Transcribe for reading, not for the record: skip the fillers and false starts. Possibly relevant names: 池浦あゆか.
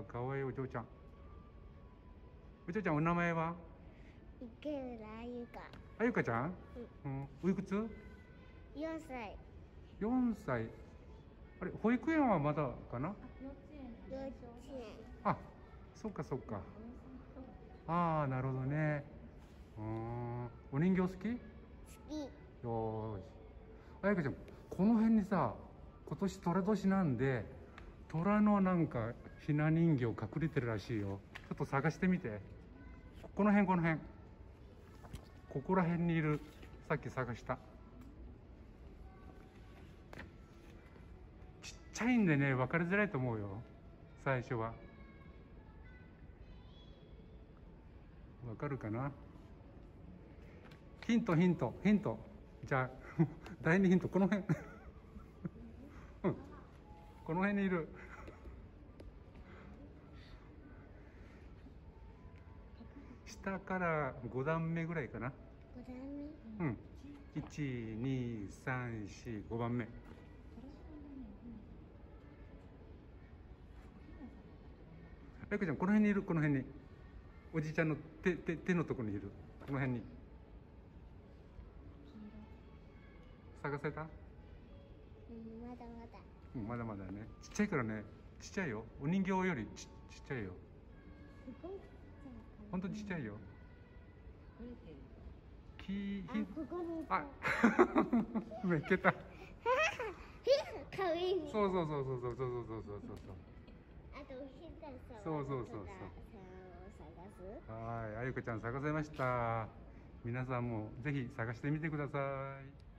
わ、かわいいお嬢ちゃん。お嬢ちゃん、お名前は？池浦あゆか。あゆかちゃん？うん。おいくつ？4歳。4歳。あれ、保育園はまだかな？幼稚園。あ、そっかそっか。ああ、なるほどね。お人形好き？好き。よーし。あゆかちゃん、この辺にさ、今年寅年なんで、虎のなんかひな人形隠れてるらしいよ。ちょっと探してみて。この辺。ここら辺にいる。さっき探した。ちっちゃいんでね、分かりづらいと思うよ。最初は。わかるかな？ヒント。じゃあ、第2ヒント、この辺。うん。この辺にいる。下から5段目ぐらいかな。5段目？うん。1、2、3、4、5番目。あゆかちゃん、この辺にいる、この辺に。おじいちゃんの手のところにいる。この辺に。探せた？うん、まだ。うん、まだね。ちっちゃいからね。ちっちゃいよ。お人形よりちっちゃいよ。すごい。本当にちっちゃいよ。あ、めっけた。可愛いね。そう。あとおひなさん。そう。はい、あゆかちゃん探せました。皆さんもぜひ探してみてください。